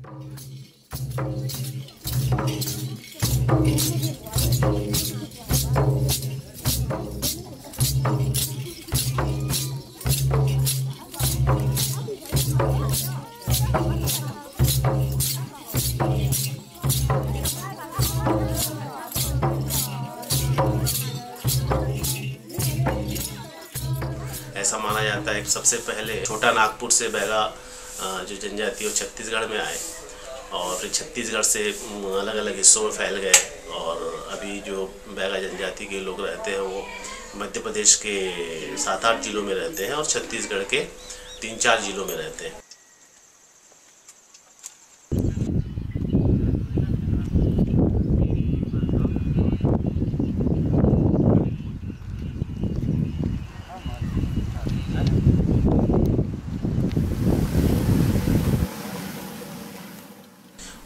ऐसा माना जाता है कि सबसे पहले छोटा नागपुर से बैगा जो जनजाति वो छत्तीसगढ़ में आए और फिर छत्तीसगढ़ से अलग अलग हिस्सों में फैल गए और अभी जो बैगा जनजाति के लोग रहते हैं वो मध्य प्रदेश के 7-8 जिलों में रहते हैं और छत्तीसगढ़ के 3-4 जिलों में रहते हैं।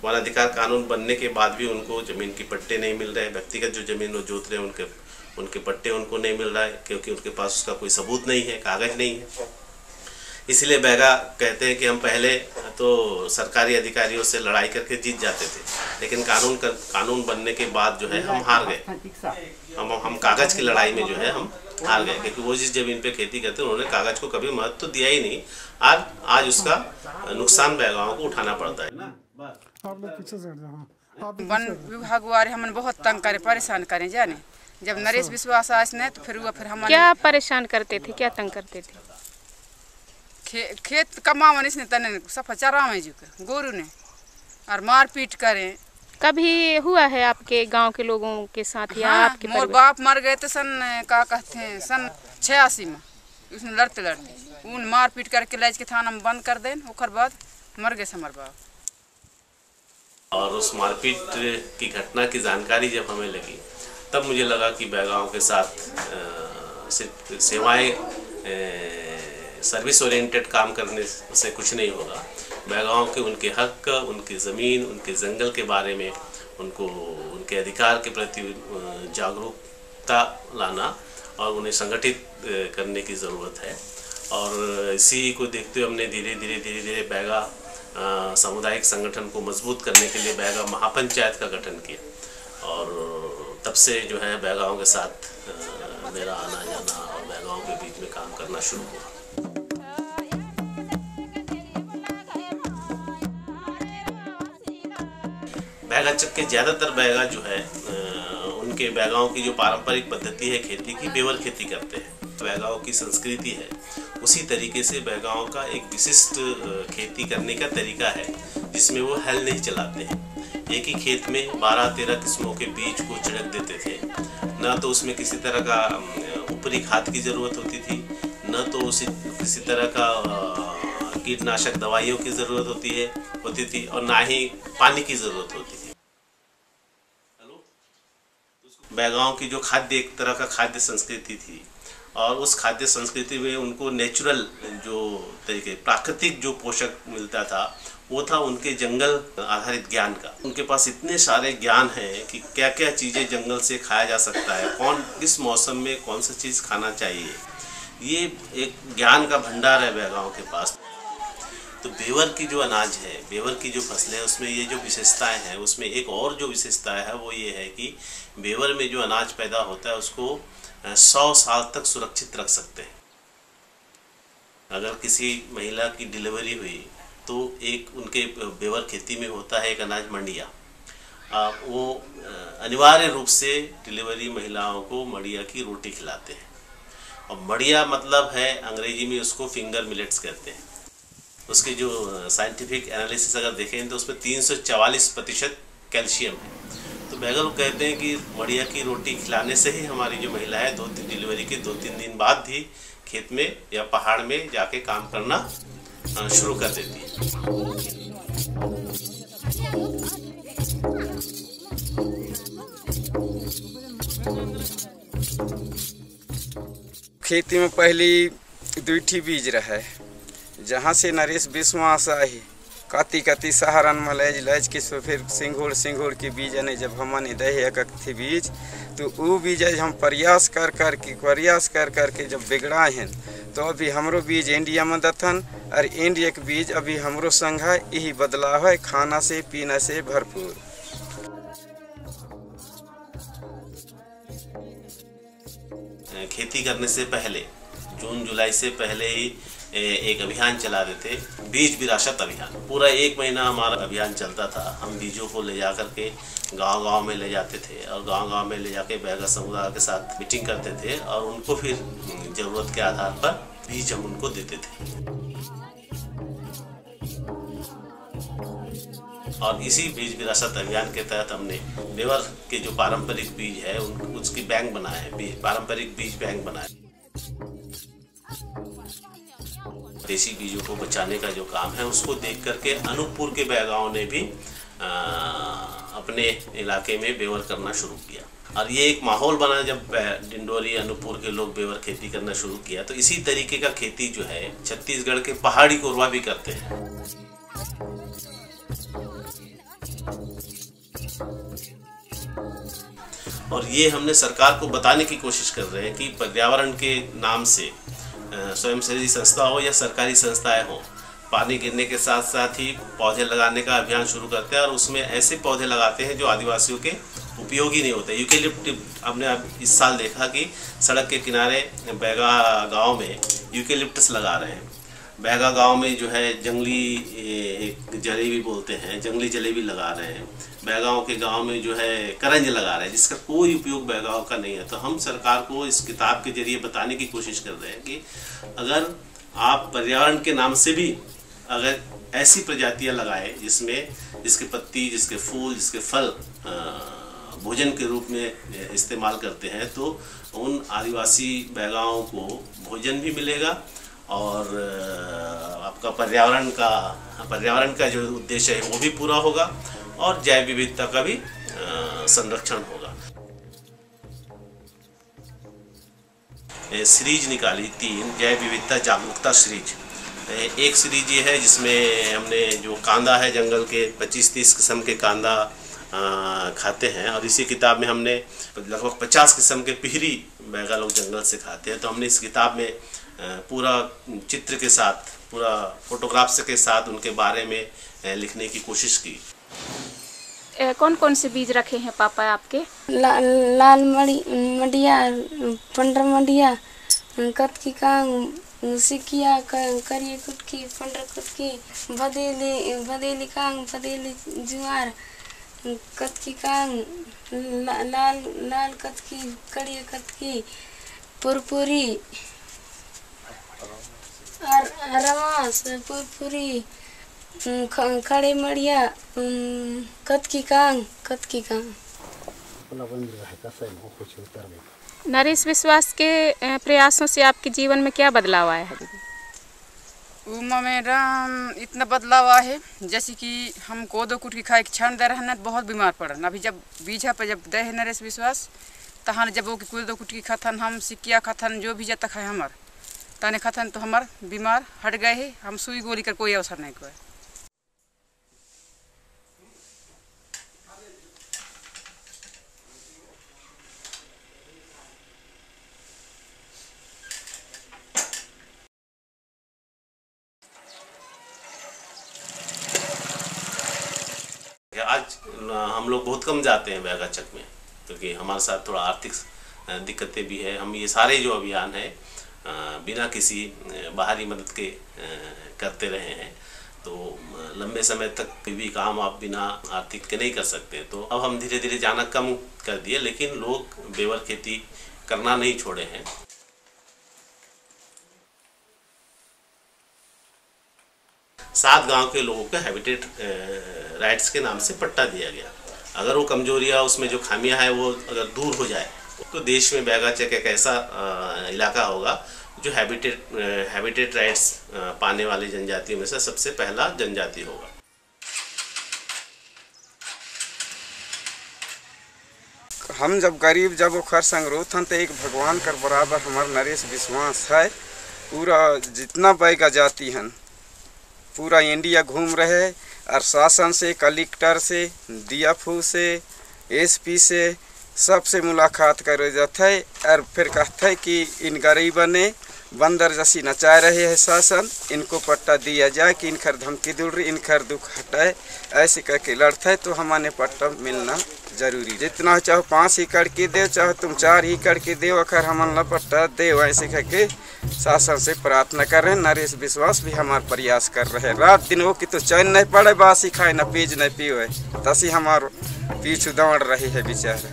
वनाधिकार कानून बनने के बाद भी उनको ज़मीन की पट्टे नहीं मिल रहे हैं। व्यक्तिगत जो ज़मीन वो जोत रहे हैं उनके पट्टे उनको नहीं मिल रहा है क्योंकि उनके पास उसका कोई सबूत नहीं है, कागज़ नहीं है। इसलिए बैगा कहते हैं कि हम पहले तो सरकारी अधिकारियों से लड़ाई करके जीत जाते थे, लेकिन कानून बनने के बाद जो है हम हार गए। हम कागज़ की लड़ाई में जो है हम हार गए क्योंकि वो जिस ज़मीन पे खेती करते हैं उन्होंने कागज़ को कभी महत्व तो दिया ही नहीं। आज उसका नुकसान बैगाओं को उठाना पड़ता है। वन विभाग वाले हमने बहुत तंग करे, परेशान करें जाने। जब नरेश विश्वास आस ने तो फिर हम क्या परेशान करते थे, क्या तंग करते थे। खेत कमावन इसने तने सफा चरा में जुके गोरू ने और मारपीट करें। कभी हुआ है आपके गांव के लोगों के साथ या आपके? मोर बाप मर गए थे सन का कहते हैं सन 86 में। उसने लड़ते लड़ते उन मारपीट करके लाज के थाना में बंद कर दें। ओकर बाद मर गए समर बाप। और उस मारपीट की घटना की जानकारी जब हमें लगी तब मुझे लगा कि बैगाओं के साथ सिर्फ सेवाएं सर्विस ओरिएंटेड काम करने से कुछ नहीं होगा। बैगाओं के उनके हक, उनकी ज़मीन, उनके जंगल के बारे में उनको उनके अधिकार के प्रति जागरूकता लाना और उन्हें संगठित करने की ज़रूरत है। और इसी को देखते हुए हमने धीरे धीरे बैगा सामुदायिक संगठन को मजबूत करने के लिए बैगा महापंचायत का गठन किया और तब से जो है बैगाओं के साथ मेरा आना जाना और बैगाओं के बीच में काम करना शुरू हुआ। बैगा के ज़्यादातर बैगा जो है उनके बैगाओं की जो पारंपरिक पद्धति है खेती की, बेवर खेती करते हैं। बैगाओं की संस्कृति है उसी तरीके से बैगाओं का एक विशिष्ट खेती करने का तरीका है जिसमें वो हल नहीं चलाते हैं। एक ही खेत में 12-13 किस्मों के बीज को छिड़क देते थे। ना तो उसमें किसी तरह का ऊपरी खाद की ज़रूरत होती थी, ना तो उसे किसी तरह का कीटनाशक दवाइयों की ज़रूरत होती थी और ना ही पानी की ज़रूरत होती थी। बैगाओं की जो खाद्य एक तरह का खाद्य संस्कृति थी और उस खाद्य संस्कृति में उनको नेचुरल जो तरीके प्राकृतिक जो पोषक मिलता था वो था उनके जंगल आधारित ज्ञान का। उनके पास इतने सारे ज्ञान हैं कि क्या क्या चीज़ें जंगल से खाया जा सकता है, कौन किस मौसम में कौन सा चीज़ खाना चाहिए, ये एक ज्ञान का भंडार है बैगाओं के पास। तो बेवर की जो अनाज है, बेवर की जो फसलें हैं उसमें ये जो विशेषताएँ हैं, उसमें एक और जो विशेषता है वो ये है कि बेवर में जो अनाज पैदा होता है उसको 100 साल तक सुरक्षित रख सकते हैं। अगर किसी महिला की डिलीवरी हुई तो एक उनके बेवर खेती में होता है एक अनाज मंडिया, वो अनिवार्य रूप से डिलीवरी महिलाओं को मड़िया की रोटी खिलाते हैं। और मड़िया मतलब है अंग्रेजी में उसको फिंगर मिलेट्स कहते हैं। उसके जो साइंटिफिक एनालिसिस अगर देखें तो उसमें 344% कैल्शियम है। तो बैगा लोग कहते हैं कि मड़िया की रोटी खिलाने से ही हमारी जो महिला है डिलीवरी के 2-3 दिन बाद भी खेत में या पहाड़ में जाके काम करना शुरू कर देती है। खेती में पहले 2 बीज रहे जहाँ से नरेश विश्वास आई कति सहारन में लज के सो फिर सिंघूर के बीज ने जब हमने दहे एक बीज तो वो बीज हम प्रयास कर के जब बिगड़ाए हैं तो अभी हमरो बीज इंडिया में दथन और इंड एक बीज अभी हमरो संग है, यही बदलाव है खाना से पीना से भरपूर। खेती करने से पहले जून जुलाई से पहले ही एक अभियान चला देते, बीज विरासत अभियान। पूरा एक महीना हमारा अभियान चलता था। हम बीजों को ले जा करके गांव-गांव में ले जाते थे और गांव-गांव में ले जाके बैगा समुदाय के साथ मीटिंग करते थे और उनको फिर ज़रूरत के आधार पर बीज हम उनको देते थे। और इसी बीज विरासत अभियान के तहत हमने देवर के जो पारंपरिक बीज है उसकी बैंक बनाए हैं, पारंपरिक बीज बैंक बनाए। देसी बीजों को बचाने का जो काम है उसको देख करके अनूपपुर के बैगाओं ने भी अपने इलाके में बेवर करना शुरू किया और ये एक माहौल बना। जब डिंडोरी अनूपपुर के लोग बेवर खेती करना शुरू किया तो इसी तरीके का खेती जो है छत्तीसगढ़ के पहाड़ी कोरवा भी करते हैं। और ये हमने सरकार को बताने की कोशिश कर रहे हैं कि पर्यावरण के नाम से स्वयंसेवी संस्था हो या सरकारी संस्थाएं हो, पानी गिरने के साथ साथ ही पौधे लगाने का अभियान शुरू करते हैं और उसमें ऐसे पौधे लगाते हैं जो आदिवासियों के उपयोगी नहीं होते। यूकेलिप्टस हमने इस साल देखा कि सड़क के किनारे बैगा गांव में यूकेलिप्टस लगा रहे हैं। बैगा गांव में जो है जंगली एक जलेबी बोलते हैं, जंगली जलेबी लगा रहे हैं। बैगाओं के गांव में जो है करंज लगा रहे हैं जिसका कोई उपयोग बैगाओं का नहीं है। तो हम सरकार को इस किताब के जरिए बताने की कोशिश कर रहे हैं कि अगर आप पर्यावरण के नाम से भी अगर ऐसी प्रजातियां लगाएं जिसमें जिसके पत्ती, जिसके फूल, जिसके फल भोजन के रूप में इस्तेमाल करते हैं तो उन आदिवासी बैगाओं को भोजन भी मिलेगा और आपका पर्यावरण का जो उद्देश्य है वो भी पूरा होगा और जैव विविधता का भी संरक्षण होगा। सीरीज निकाली 3 जैव विविधता जागरूकता सीरीज। एक सीरीज ये है जिसमें हमने जो कांदा है जंगल के 25-30 किस्म के कांदा खाते हैं और इसी किताब में हमने लगभग 50 किस्म के पिहरी बैगा लोग जंगल से खाते हैं। तो हमने इस किताब में पूरा चित्र के साथ, पूरा फोटोग्राफ्स के साथ उनके बारे में लिखने की कोशिश की। कौन कौन से बीज रखे हैं पापा आपके? लाल मडिया, पंडर मडिया, कत की कांग, सिकिया, करिये कुटकी, पंडर कुटकी, बदेली कांग, बदेली जुआर, कत की कांग, लाल कतकी, करिये कतकी, पुरपुरी, रवास, पुरपुरी, खड़े मड़िया, कत की कांग। नरेश विश्वास के प्रयासों से आपके जीवन में क्या बदलाव आया है? उमा मेरा इतना बदलाव आया है जैसे कि हम कोदो कुटकी खाए के क्षण दे रहना बहुत बीमार पड़ रहा। अभी जब बीजा पर जब दे है नरेश विश्वास तहान जब वो कोदो कुटकी खाथन, हम सिक्किया खाथन, जो भी जता खाए हमार ताने खाथन तो हमार बीमार हट गए है। हम सुई गोली कर कोई अवसर नहीं हुआ। आज हम लोग बहुत कम जाते हैं बैगा चक में क्योंकि हमारे साथ थोड़ा आर्थिक दिक्कतें भी है। हम ये सारे जो अभियान है बिना किसी बाहरी मदद के करते रहे हैं तो लंबे समय तक भी काम आप बिना आर्थिक के नहीं कर सकते। तो अब हम धीरे धीरे जाना कम कर दिए लेकिन लोग बेवर खेती करना नहीं छोड़े हैं। सात गांव के लोगों को हैबिटेट राइट्स के नाम से पट्टा दिया गया। अगर वो कमजोरियाँ उसमें जो खामियां हैं वो अगर दूर हो जाए तो देश में बैगा चक एक ऐसा इलाका होगा जो हैबिटेट राइट्स पाने वाले जनजातियों में से सबसे पहला जनजाति होगा। हम जब गरीब जब ओखर संग रोथन तो एक भगवान कर बराबर हमार नरेश विश्वास है। पूरा जितना बैगा जाति हन पूरा इंडिया घूम रहे और शासन से, कलेक्टर से, डीएफओ से, एसपी से सबसे मुलाकात करे जाता है और फिर कहता है कि इन गरीबों ने बंदर जैसी नचा रहे है शासन, इनको पट्टा दिया जाए कि इनखर धमकी दूर इनखर दुख हटाए, ऐसे करके लड़ता है तो हमारे पट्टा मिलना जरूरी। जितना चाहो 5 एकड़ के दे, चाहे तुम 4 एकड़ के दे, अखर हमला पट्टा दे, ऐसे करके शासन से प्रार्थना कर रहे हैं। नरेश विश्वास भी हमारा प्रयास कर रहे हैं, रात दिन हो कि तो चैन नहीं पड़े, बासी खाए न पीज न पीवे, तसी हमारो पीछू दौड़ रही है बेचारा।